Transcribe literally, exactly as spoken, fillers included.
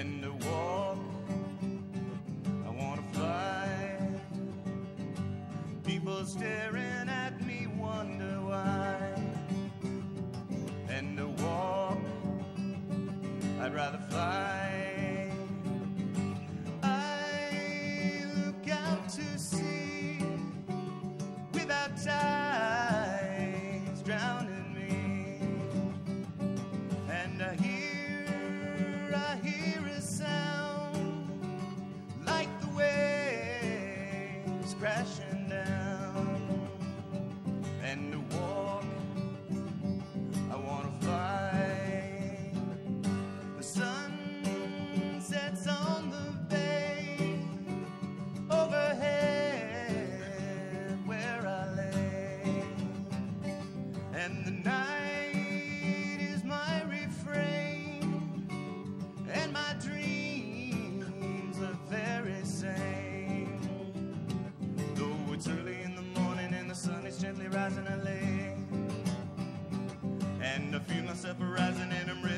pretend to walk, I want to fly. People staring at me wonder why. And to walk, I'd rather fly. Tides drowning me, and I hear, I hear a sound like the waves crashing down. And to walk, I want to fly. The sun sets on the bay overhead and the night is my refrain, and my dreams are very same. Though it's early in the morning and the sun is gently rising, I lay, and I feel myself arising and I'm